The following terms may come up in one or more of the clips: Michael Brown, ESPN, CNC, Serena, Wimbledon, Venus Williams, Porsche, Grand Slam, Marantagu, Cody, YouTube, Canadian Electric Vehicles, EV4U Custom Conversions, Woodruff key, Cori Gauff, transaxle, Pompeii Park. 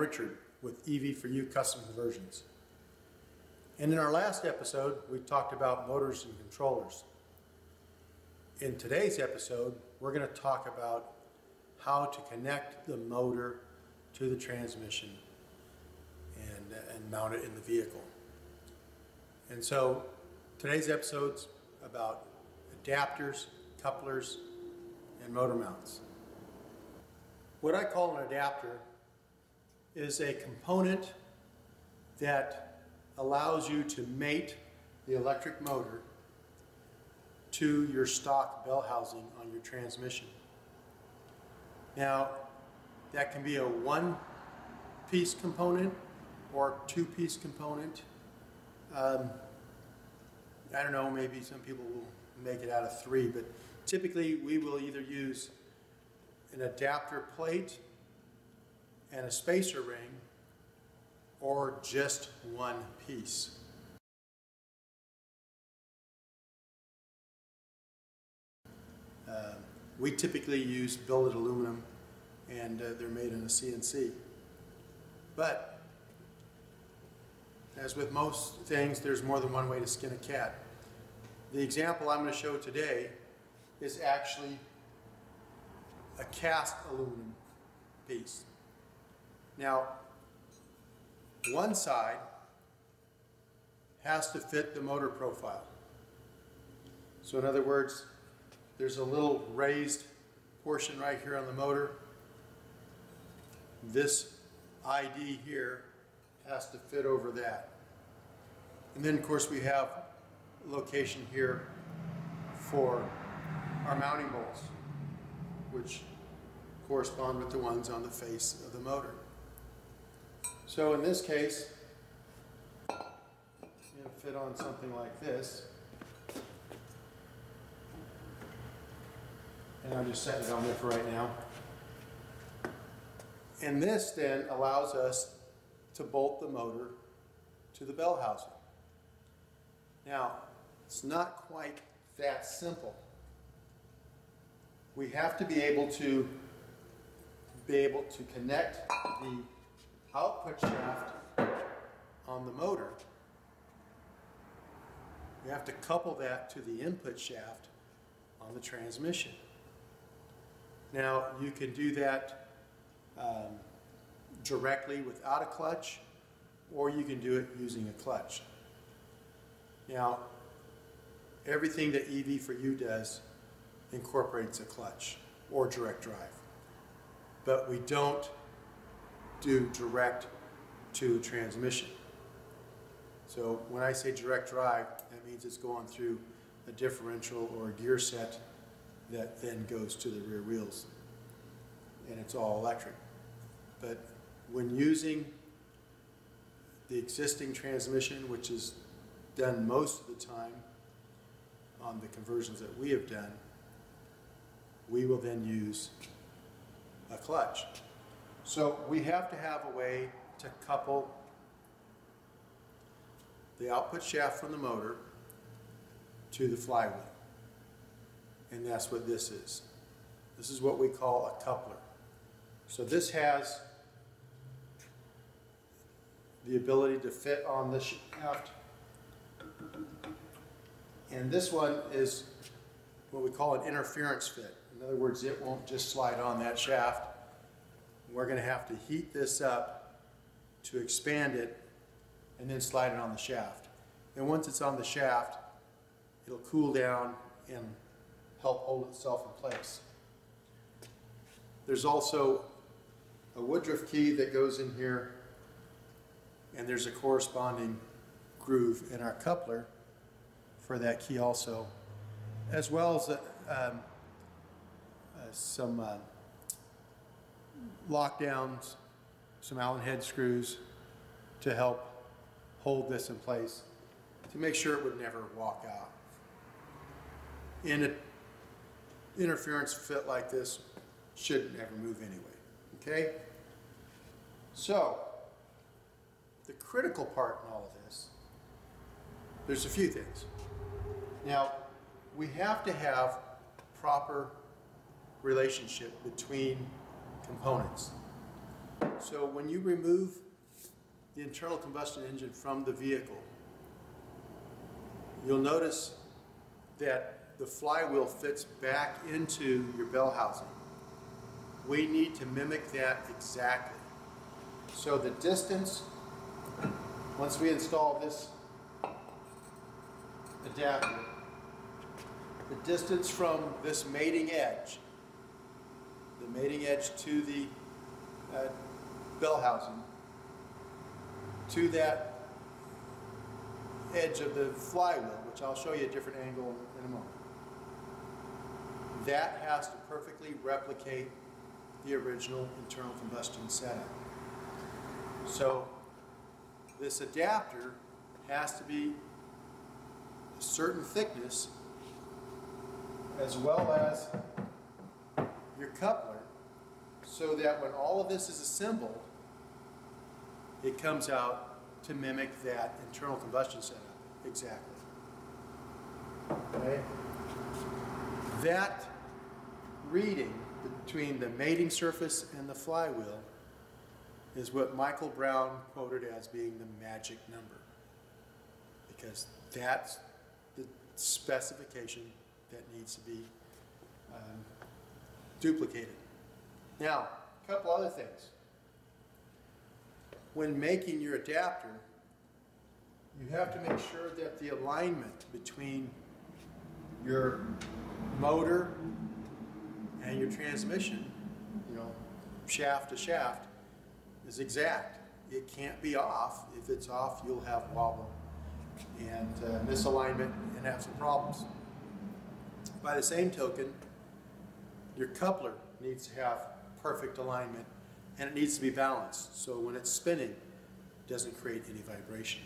Richard with EV4U Custom Conversions. And in our last episode, we talked about motors and controllers. In today's episode, we're going to talk about how to connect the motor to the transmission and mount it in the vehicle. And so today's episode's about adapters, couplers, and motor mounts. What I call an adapter is a component that allows you to mate the electric motor to your stock bell housing on your transmission. Now, that can be a one-piece component or two-piece component. I don't know, maybe some people will make it out of three, but typically we will either use an adapter plate and a spacer ring or just one piece. We typically use billet aluminum, and they're made in a CNC. But as with most things, there's more than one way to skin a cat. The example I'm going to show today is actually a cast aluminum piece. Now, one side has to fit the motor profile. So in other words, there's a little raised portion right here on the motor. This ID here has to fit over that. And then of course we have a location here for our mounting bolts, which correspond with the ones on the face of the motor. So in this case, it'll fit on something like this. And I'm just setting it on there for right now. And this then allows us to bolt the motor to the bell housing. Now, it's not quite that simple. We have to be able to connect the output shaft on the motor. We have to couple that to the input shaft on the transmission. Now, you can do that directly without a clutch, or you can do it using a clutch. Now, everything that EV4U does incorporates a clutch or direct drive, but we don't do direct to transmission. So when I say direct drive, that means it's going through a differential or a gear set that then goes to the rear wheels, and it's all electric. But when using the existing transmission, which is done most of the time on the conversions that we have done, we will then use a clutch. So we have to have a way to couple the output shaft from the motor to the flywheel. And that's what this is. This is what we call a coupler. So this has the ability to fit on the shaft. And this one is what we call an interference fit. In other words, it won't just slide on that shaft. We're going to have to heat this up to expand it and then slide it on the shaft. And once it's on the shaft, it'll cool down and help hold itself in place. There's also a Woodruff key that goes in here, and there's a corresponding groove in our coupler for that key also, as well as some lockdowns, some Allen head screws to help hold this in place to make sure it would never walk out. In an interference fit like this, shouldn't ever move anyway, okay? So, the critical part in all of this, there's a few things. Now, we have to have proper relationship between components. So when you remove the internal combustion engine from the vehicle, you'll notice that the flywheel fits back into your bell housing. We need to mimic that exactly. So the distance, once we install this adapter, the distance from this mating edge, the mating edge to the bell housing, to that edge of the flywheel, which I'll show you a different angle in a moment, that has to perfectly replicate the original internal combustion setup. So this adapter has to be a certain thickness, as well as your coupler, so that when all of this is assembled, it comes out to mimic that internal combustion setup exactly. Okay? That reading between the mating surface and the flywheel is what Michael Brown quoted as being the magic number, because that's the specification that needs to be duplicated. Now, a couple other things. When making your adapter, you have to make sure that the alignment between your motor and your transmission, you know, shaft to shaft, is exact. It can't be off. If it's off, you'll have wobble and misalignment and have some problems. By the same token, your coupler needs to have perfect alignment, and it needs to be balanced, so when it's spinning, it doesn't create any vibration.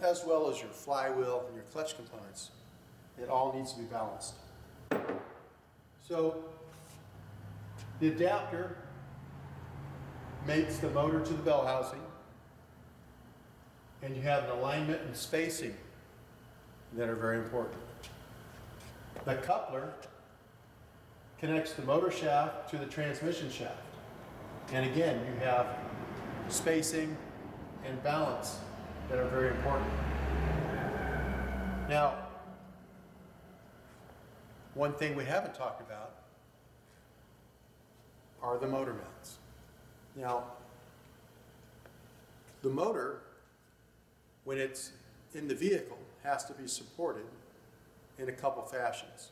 As well as your flywheel and your clutch components. It all needs to be balanced. So the adapter mates the motor to the bell housing, and you have an alignment and spacing that are very important. The coupler connects the motor shaft to the transmission shaft, and again you have spacing and balance that are very important. Now, one thing we haven't talked about are the motor mounts. Now, the motor, when it's in the vehicle, has to be supported in a couple fashions.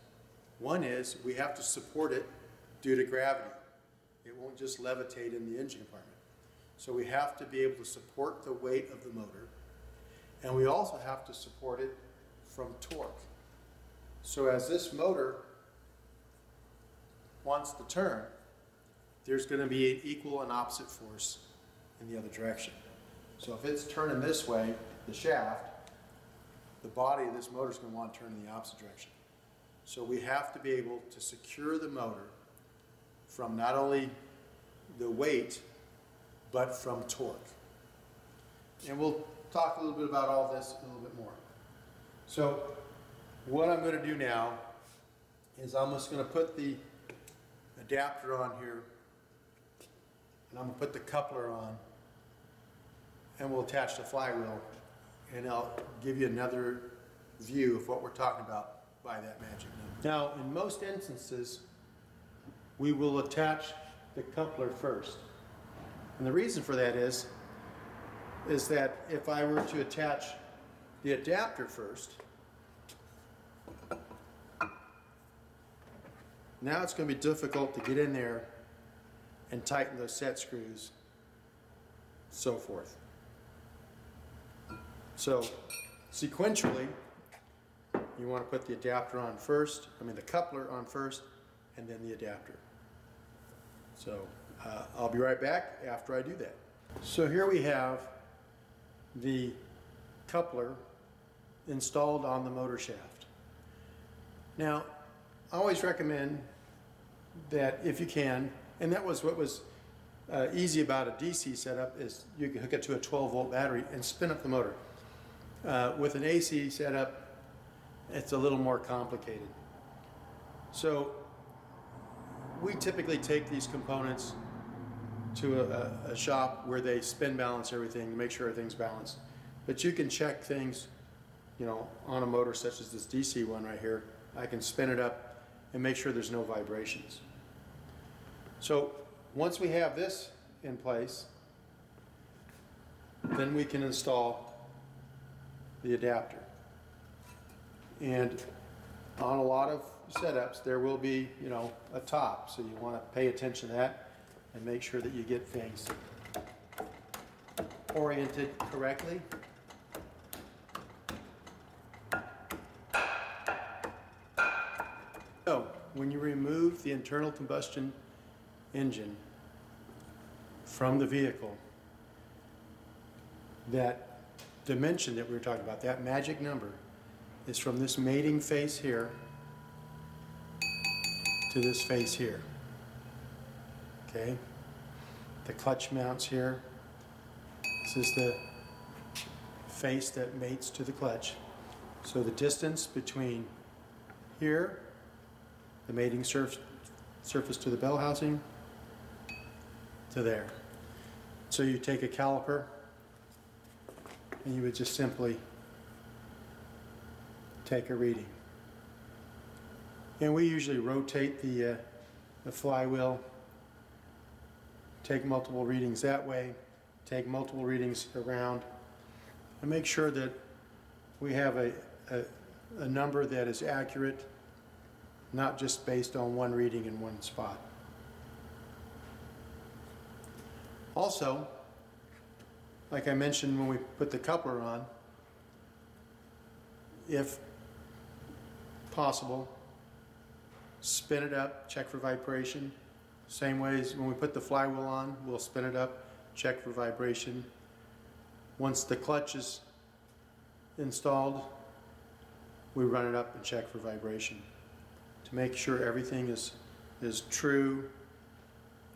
One is we have to support it due to gravity. It won't just levitate in the engine compartment. So we have to be able to support the weight of the motor, and we also have to support it from torque. So as this motor wants to turn, there's going to be an equal and opposite force in the other direction. So if it's turning this way, the shaft, the body of this motor is going to want to turn in the opposite direction. So we have to be able to secure the motor from not only the weight, but from torque. And we'll talk a little bit about all this a little bit more. So what I'm going to do now is I'm just going to put the adapter on here, and I'm going to put the coupler on, and we'll attach the flywheel, and I'll give you another view of what we're talking about by that magic number. Now, in most instances, we will attach the coupler first. And the reason for that is that if I were to attach the adapter first, now it's going to be difficult to get in there and tighten those set screws, so forth. So sequentially, you want to put the adapter on first, the coupler on first, and then the adapter. So I'll be right back after I do that. So here we have the coupler installed on the motor shaft. Now, I always recommend that if you can, and that was what was easy about a DC setup, is you can hook it to a 12-volt battery and spin up the motor. With an AC setup, it's a little more complicated. So we typically take these components to a shop where they spin balance everything to make sure everything's balanced. But you can check things, you know, on a motor such as this DC one right here. I can spin it up and make sure there's no vibrations. So once we have this in place, then we can install the adapter. And on a lot of setups there will be, you know, a top, so you want to pay attention to that and make sure that you get things oriented correctly. So when you remove the internal combustion engine from the vehicle, that dimension that we were talking about, that magic number, is from this mating face here to this face here. Okay, the clutch mounts here. This is the face that mates to the clutch. So the distance between here, the mating surface to the bell housing, to there. So you take a caliper and you would just simply take a reading. And we usually rotate the flywheel, take multiple readings that way, take multiple readings around, and make sure that we have a number that is accurate, not just based on one reading in one spot. Also, like I mentioned when we put the coupler on, if possible, spin it up, check for vibration. Same way as when we put the flywheel on, we'll spin it up, check for vibration. Once the clutch is installed, we run it up and check for vibration to make sure everything is true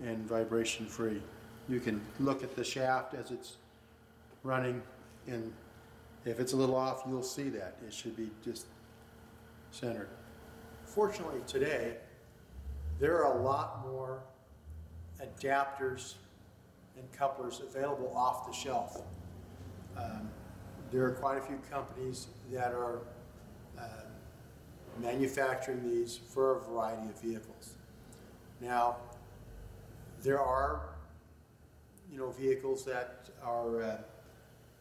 and vibration free. You can look at the shaft as it's running, and if it's a little off, you'll see that. It should be just centered. Fortunately today, there are a lot more adapters and couplers available off the shelf. There are quite a few companies that are manufacturing these for a variety of vehicles. Now, there are, you know, vehicles that are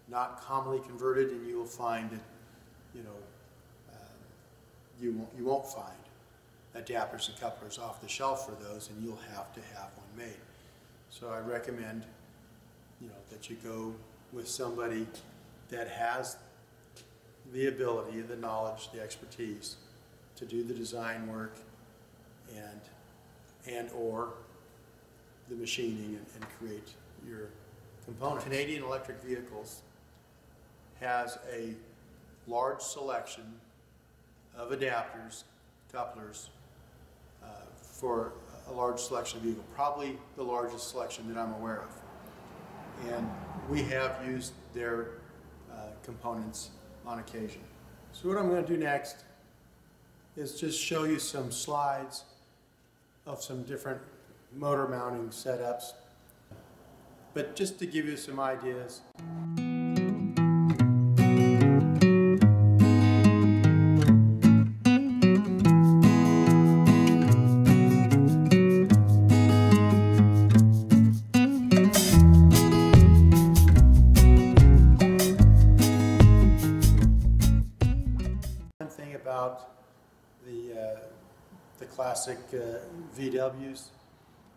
not commonly converted, and you will find that, you know, you won't find adapters and couplers off the shelf for those, and you'll have to have one made. So I recommend, you know, that you go with somebody that has the ability, the knowledge, the expertise to do the design work and or the machining and create your component. Canadian Electric Vehicles has a large selection of adapters, couplers, for a large selection of vehicles, probably the largest selection that I'm aware of. And we have used their components on occasion. So what I'm going to do next is just show you some slides of some different motor mounting setups, but just to give you some ideas. One thing about the classic VWs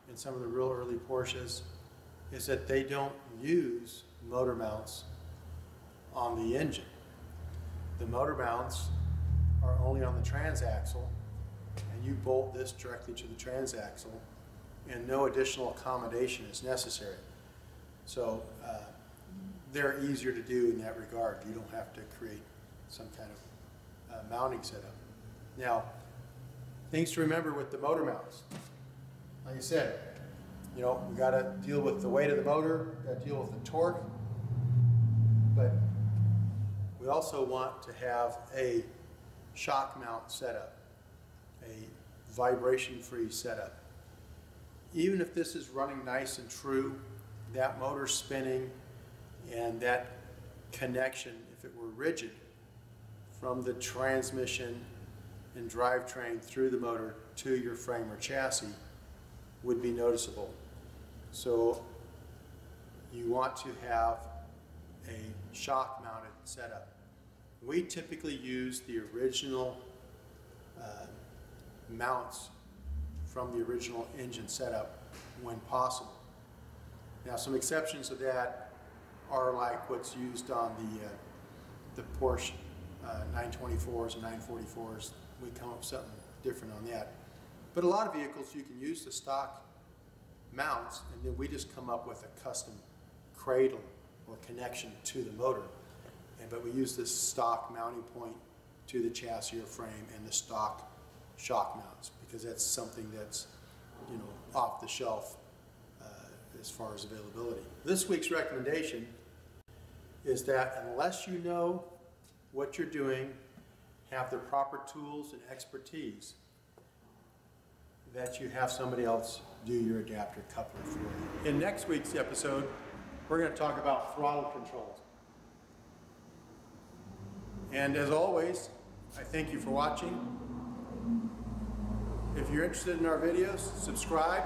and some of the real early Porsches is that they don't use motor mounts on the engine. The motor mounts are only on the transaxle, and you bolt this directly to the transaxle, and no additional accommodation is necessary. So they're easier to do in that regard. You don't have to create some kind of mounting setup. Now, things to remember with the motor mounts. Like I said, you know, we got to deal with the weight of the motor, got to deal with the torque, but we also want to have a shock mount setup, a vibration-free setup. even if this is running nice and true, that motor's spinning and that connection, if it were rigid, from the transmission and drivetrain through the motor to your frame or chassis would be noticeable. So you want to have a shock mounted setup. We typically use the original mounts from the original engine setup when possible. Now, some exceptions to that are like what's used on the Porsche 924s and 944s. We come up with something different on that. But a lot of vehicles, you can use the stock mounts, and then we just come up with a custom cradle or connection to the motor. But we use this stock mounting point to the chassis or frame and the stock shock mounts, because that's something that's, you know, off the shelf as far as availability. This week's recommendation is that unless you know what you're doing, have the proper tools and expertise, that you have somebody else do your adapter coupler for you. In next week's episode, we're going to talk about throttle controls. And as always, I thank you for watching. If you're interested in our videos, subscribe.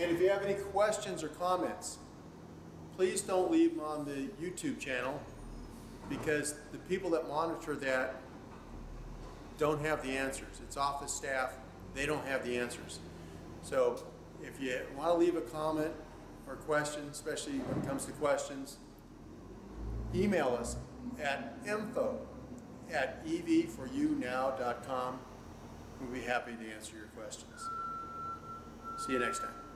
And if you have any questions or comments, please don't leave them on the YouTube channel, because the people that monitor that don't have the answers. It's office staff, they don't have the answers. So if you want to leave a comment or question, especially when it comes to questions, email us at info@ev4unow.com. We'll be happy to answer your questions. See you next time.